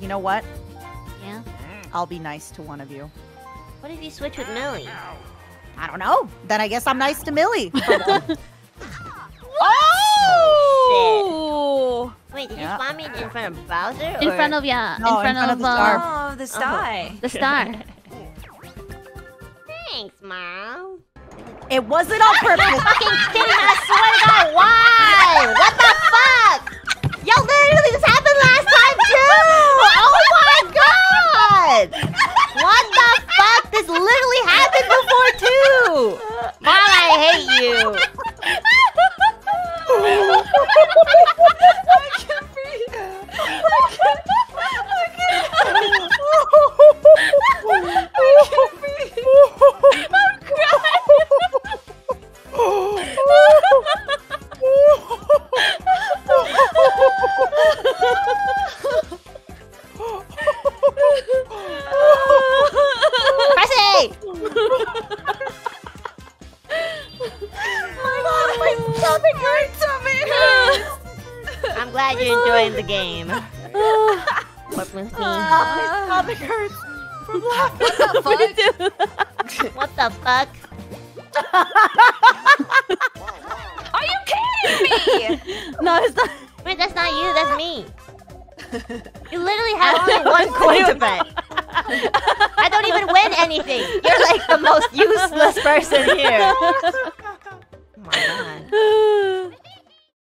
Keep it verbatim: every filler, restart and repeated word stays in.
You know what? Yeah? I'll be nice to one of you. What if you switch with Millie? I don't know. Then I guess I'm nice to Millie. Oh! Shit. Wait, did yeah. you spawn me in front of Bowser? In or? front of, yeah. No, in, front in front of, of the star. Oh, the star. Oh. The star. Thanks, Mom. It wasn't on purpose. You're fucking kidding me. I swear to God, why? What the fuck? Yo, literally, this happened last time, too. Oh, my God. What the fuck? This literally happened before, too. Mom, I hate you. I can't breathe. I can't. I can't. I can't breathe. I'm crying. Percy! My God, my stomach hurts. I'm glad you're enjoying the game. What with me? My stomach hurts from laughing. What the fuck? What the fuck? Are you kidding me? No, it's not. Wait, that's not you. That's me. You literally have only one coin to bet. I don't even win anything. You're like the most useless person here. Oh my God.